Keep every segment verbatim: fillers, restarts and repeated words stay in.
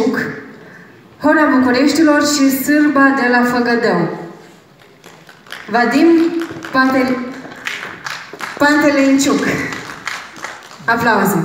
Pantele-n-ciuc, Hora Bucureștilor și Sârba de la Făgădău. Vadim Pantele-n-ciuc. Aplauze!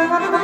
Thank you.